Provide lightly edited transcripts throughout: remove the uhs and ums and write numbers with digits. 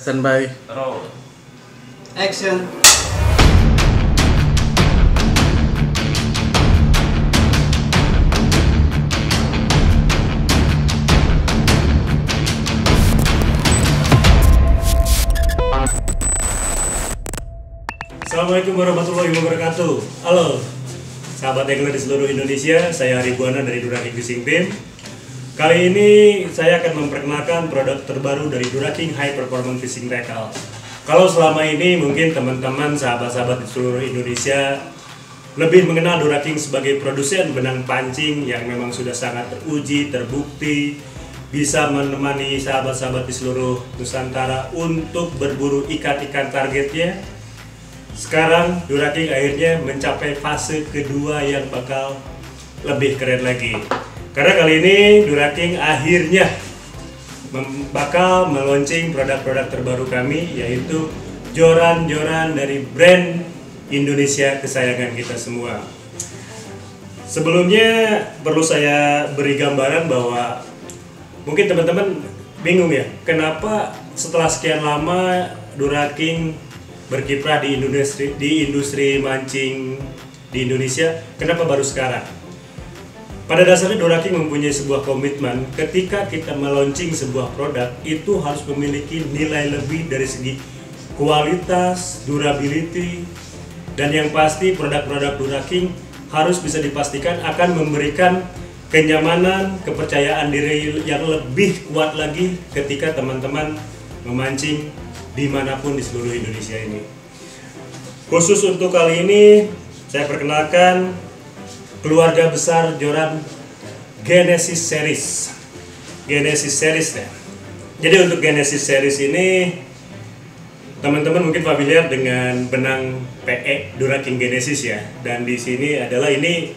Standby. Roll. Action. Assalamualaikum warahmatullahi wabarakatuh. Halo sahabat angler di seluruh Indonesia, saya Hary Buana dari Duraking Fishing Team. Kali ini saya akan memperkenalkan produk terbaru dari Duraking High Performance Fishing Tackle. Kalau selama ini mungkin teman-teman sahabat-sahabat di seluruh Indonesia lebih mengenal Duraking sebagai produsen benang pancing yang memang sudah sangat teruji, terbukti, bisa menemani sahabat-sahabat di seluruh Nusantara untuk berburu ikan-ikan targetnya. Sekarang Duraking akhirnya mencapai fase kedua yang bakal lebih keren lagi. Karena kali ini Duraking akhirnya bakal meluncing produk-produk terbaru kami, yaitu Joran dari brand Indonesia kesayangan kita semua. Sebelumnya perlu saya beri gambaran bahwa mungkin teman-teman bingung ya, kenapa setelah sekian lama Duraking berkiprah di industri mancing di Indonesia, kenapa baru sekarang? Pada dasarnya Duraking mempunyai sebuah komitmen, ketika kita meluncing sebuah produk itu harus memiliki nilai lebih dari segi kualitas, durability, dan yang pasti produk-produk Duraking harus bisa dipastikan akan memberikan kenyamanan, kepercayaan diri yang lebih kuat lagi ketika teman-teman memancing dimanapun di seluruh Indonesia ini. Khusus untuk kali ini saya perkenalkan keluarga besar Joran Genesis Series ya. Jadi untuk Genesis Series ini teman-teman mungkin familiar dengan benang PE Duraking Genesis ya. Dan di sini adalah ini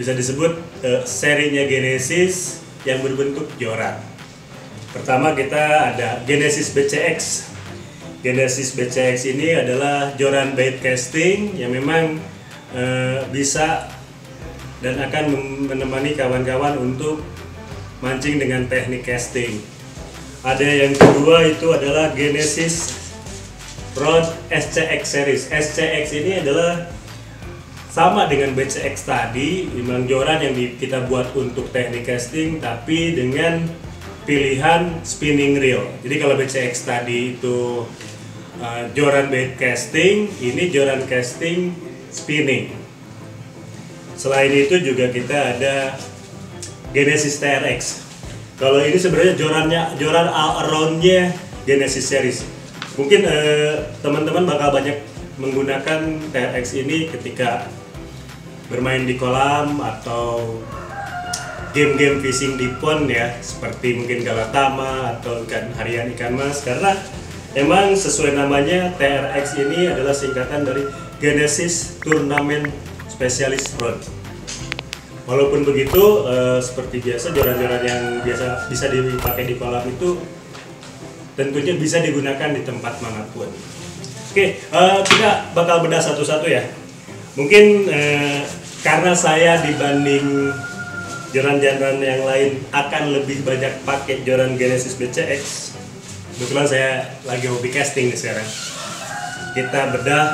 bisa disebut serinya Genesis yang berbentuk Joran. Pertama kita ada Genesis BCX. Genesis BCX ini adalah Joran bait casting yang memang bisa dan akan menemani kawan-kawan untuk mancing dengan teknik casting. Ada yang kedua itu adalah Genesis Rod SCX series. SCX ini adalah sama dengan BCX tadi, memang Joran yang kita buat untuk teknik casting tapi dengan pilihan spinning reel. Jadi kalau BCX tadi itu Joran bait casting, ini Joran casting spinning. Selain itu juga kita ada Genesis TRX. Kalau ini sebenarnya Joran all around-nya Genesis series. Mungkin teman-teman bakal banyak menggunakan TRX ini ketika bermain di kolam atau game-game fishing di pond ya, seperti mungkin galatama atau ikan harian, ikan mas, karena emang sesuai namanya TRX ini adalah singkatan dari Genesis Tournament Specialist Rod. Walaupun begitu, seperti biasa Joran-Joran yang biasa bisa dipakai di kolam itu tentunya bisa digunakan di tempat manapun. Oke, kita bakal bedah satu-satu ya. Mungkin karena saya dibanding Joran-Joran yang lain akan lebih banyak pakai Joran Genesis BCX. Kebetulan saya lagi hobi casting nih sekarang. Kita bedah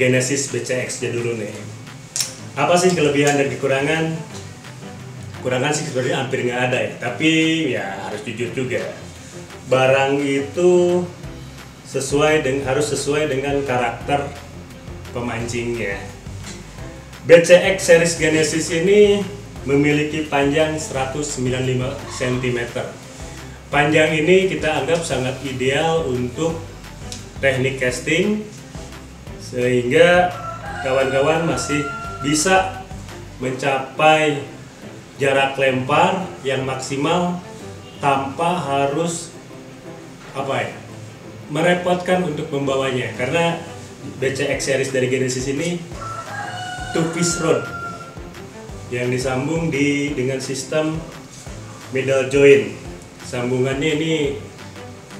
Genesis BCX-nya dulu nih. Apa sih kelebihan dan kekurangan? Kekurangan sih sebenarnya hampir nggak ada ya, tapi ya harus jujur juga. Barang itu harus sesuai dengan karakter pemancingnya. BCX series Genesis ini memiliki panjang 195 cm. Panjang ini kita anggap sangat ideal untuk teknik casting, sehingga kawan-kawan masih bisa mencapai jarak lempar yang maksimal tanpa harus merepotkan untuk membawanya, karena BCX series dari Genesis ini two piece rod yang disambung dengan sistem middle joint. Sambungannya ini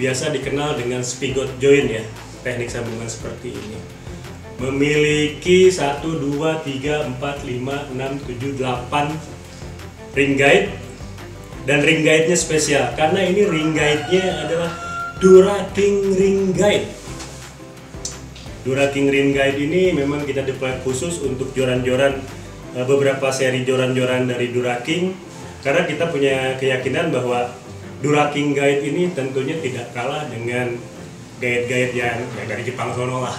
biasa dikenal dengan spigot joint ya, teknik sambungan seperti ini. Memiliki 1, 2, 3, 4, 5, 6, 7, 8 ring guide. Dan ring guide-nya spesial karena ini ring guide-nya adalah Duraking Ring Guide. Duraking Ring Guide ini memang kita deploy khusus untuk joran-joran, beberapa seri joran-joran dari Duraking, karena kita punya keyakinan bahwa Duraking Guide ini tentunya tidak kalah dengan guide-guide yang dari Jepang sono lah.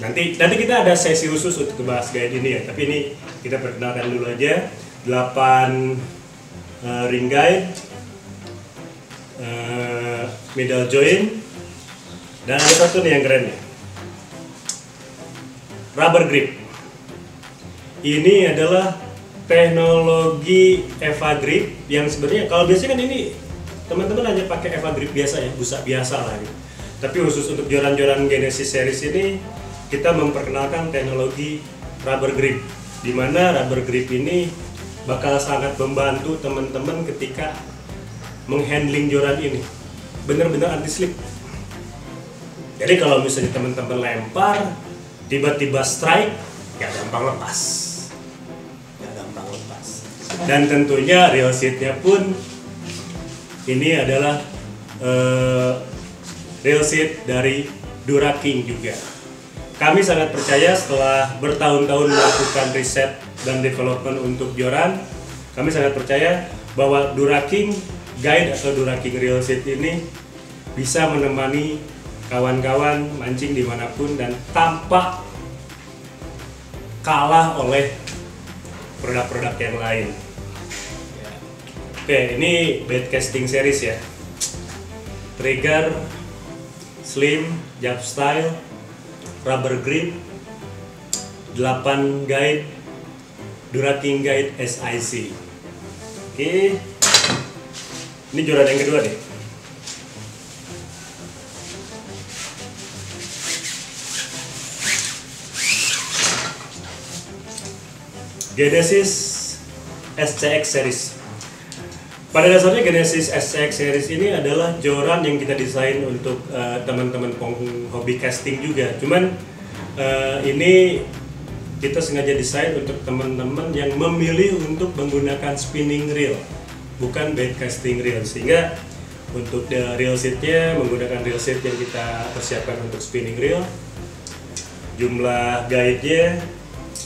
Nanti kita ada sesi khusus untuk bahas guide ini ya, tapi ini kita perkenalkan dulu aja. 8 ring guide, middle joint, dan ada satu nih yang keren ya, rubber grip. Ini adalah teknologi EVA grip yang sebenarnya kalau biasanya kan ini teman-teman hanya pakai EVA grip biasa ya, busa biasa lah gitu. Tapi khusus untuk joran-joran Genesis series ini kita memperkenalkan teknologi rubber grip, dimana rubber grip ini bakal sangat membantu teman-teman ketika menghandling joran ini, bener-bener anti slip. Jadi kalau misalnya teman-teman lempar tiba-tiba strike, ya gampang lepas, ya gampang lepas. Dan tentunya real seatnya pun ini adalah real seat dari Duraking juga. Kami sangat percaya setelah bertahun-tahun melakukan riset dan development untuk joran, kami sangat percaya bahwa Duraking Guide atau Duraking Real Seat ini bisa menemani kawan-kawan mancing dimanapun dan tanpa kalah oleh produk-produk yang lain. Oke, ini bait casting series ya. Trigger, slim, jump style, rubber grip, 8 guide, Duraking Guide SIC. Oke, ini joran yang kedua deh. Genesis SCX series. Pada dasarnya Genesis SCX series ini adalah joran yang kita desain untuk teman-teman hobi casting juga. Cuman ini kita sengaja desain untuk teman-teman yang memilih untuk menggunakan spinning reel, bukan bait casting reel. Sehingga untuk reel seatnya menggunakan reel seat yang kita persiapkan untuk spinning reel. Jumlah guide-nya,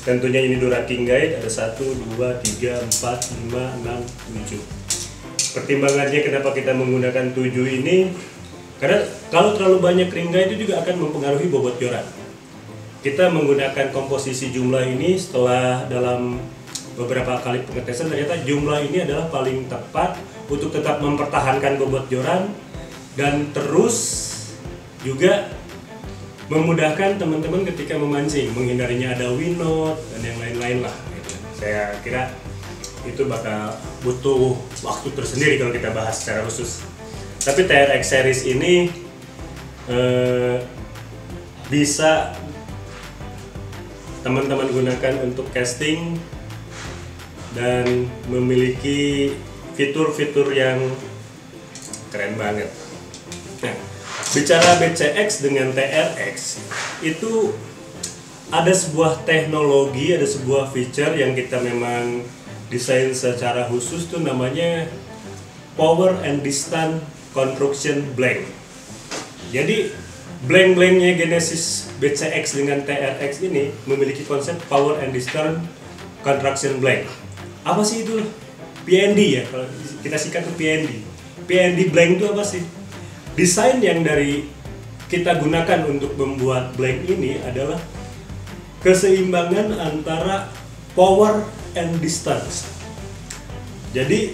tentunya ini Duraking Guide, ada 1, 2, 3, 4, 5, 6, 7. Pertimbangannya kenapa kita menggunakan 7 ini, karena kalau terlalu banyak ring guide itu juga akan mempengaruhi bobot joran. Kita menggunakan komposisi jumlah ini setelah dalam beberapa kali pengetesan, ternyata jumlah ini adalah paling tepat untuk tetap mempertahankan bobot joran dan terus juga memudahkan teman-teman ketika memancing, menghindarinya ada wind knot dan yang lain-lain lah. Saya kira itu bakal butuh waktu tersendiri kalau kita bahas secara khusus. Tapi TRX series ini bisa teman-teman gunakan untuk casting dan memiliki fitur-fitur yang keren banget. Nah, bicara BCX dengan TRX itu ada sebuah teknologi, ada sebuah feature yang kita memang desain secara khusus, tuh namanya Power and Distance Construction Blank. Jadi blank-blanknya Genesis BCX dengan TRX ini memiliki konsep Power and Distance Construction Blank. Apa sih itu? PND ya, kalau kita singkat tuh PND. PND blank itu apa sih? Desain yang dari kita gunakan untuk membuat blank ini adalah keseimbangan antara power and distance. Jadi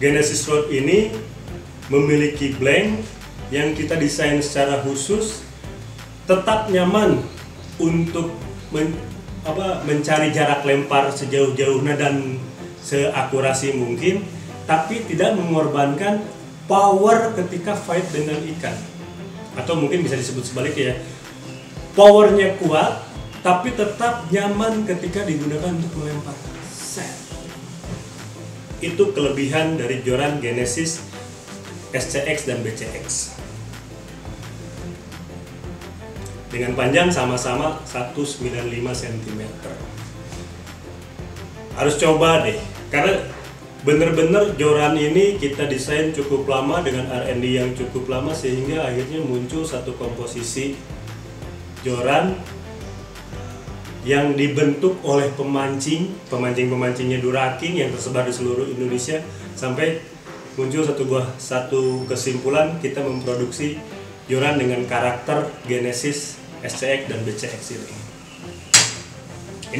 Genesis Road ini memiliki blank yang kita desain secara khusus tetap nyaman untuk mencari jarak lempar sejauh-jauhnya dan seakurasi mungkin, tapi tidak mengorbankan power ketika fight dengan ikan, atau mungkin bisa disebut sebaliknya ya, powernya kuat tapi tetap nyaman ketika digunakan untuk melempar set. Itu kelebihan dari joran Genesis SCX dan BCX. Dengan panjang sama-sama 195 cm. Harus coba deh, karena bener-bener Joran ini kita desain cukup lama dengan R&D yang cukup lama, sehingga akhirnya muncul satu komposisi Joran yang dibentuk oleh pemancing-pemancingnya Duraking yang tersebar di seluruh Indonesia, sampai muncul satu kesimpulan kita memproduksi Joran dengan karakter Genesis SCX dan BCX ini.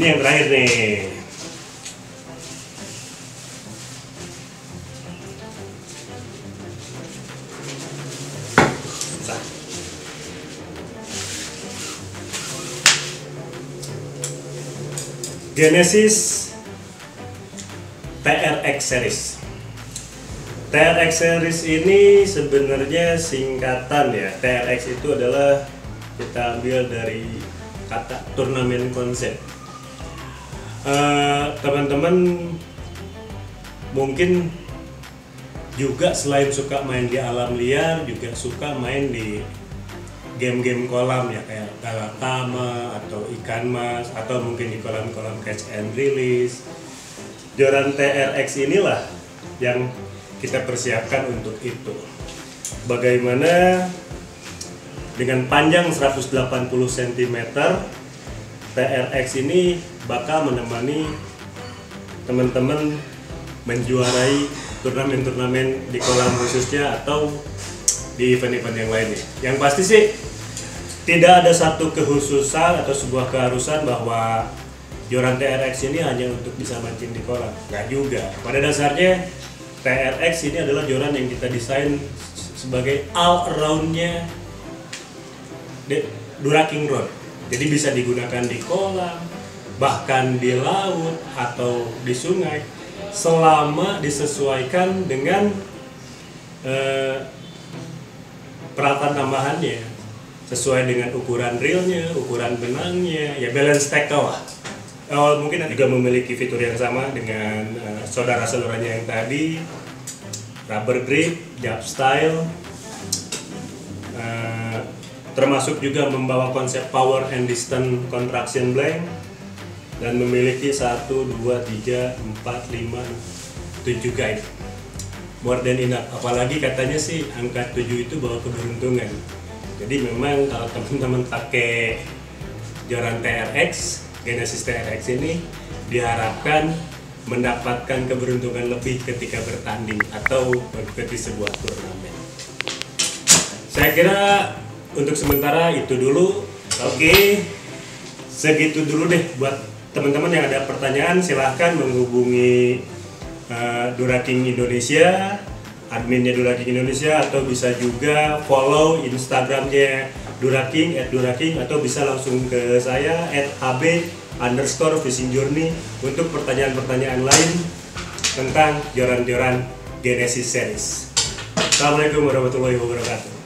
Ini yang terakhir nih. Genesis TRX Series. TRX Series ini sebenarnya singkatan ya. TRX itu adalah kita ambil dari kata turnamen konsep. Teman-teman mungkin juga selain suka main di alam liar, juga suka main di game-game kolam ya, kayak galatama atau ikan mas, atau mungkin di kolam-kolam catch and release. Joran TRX inilah yang kita persiapkan untuk itu. Bagaimana dengan panjang 180 cm, TRX ini bakal menemani teman-teman menjuarai turnamen-turnamen di kolam khususnya atau di event-event yang lainnya. Yang pasti sih tidak ada satu kehususan atau sebuah keharusan bahwa Joran TRX ini hanya untuk bisa mancing di kolam. Nggak juga. Pada dasarnya TRX ini adalah Joran yang kita desain sebagai all-around-nya Duraking Rod. Jadi bisa digunakan di kolam, bahkan di laut atau di sungai, selama disesuaikan dengan peralatan tambahannya, sesuai dengan ukuran reelnya, ukuran benangnya, ya balance tackle lah. Mungkin juga memiliki fitur yang sama dengan saudara saudaranya yang tadi, rubber grip, jump style, termasuk juga membawa konsep power and distance construction blank, dan memiliki 1, 2, 3, 4, 5, 7 guide. More than enough, apalagi katanya sih angka 7 itu bawa keberuntungan. Jadi memang kalau teman-teman pakai Joran TRX, Genesis TRX ini diharapkan mendapatkan keberuntungan lebih ketika bertanding atau mengikuti sebuah turnamen. Saya kira untuk sementara itu dulu. Oke, segitu dulu deh. Buat teman-teman yang ada pertanyaan, silahkan menghubungi Duraking Indonesia, adminnya Duraking Indonesia, atau bisa juga follow Instagramnya Duraking @Duraking, atau bisa langsung ke saya @hb_fishingjourney untuk pertanyaan-pertanyaan lain tentang Joran-Joran Genesis Series. Assalamualaikum warahmatullahi wabarakatuh.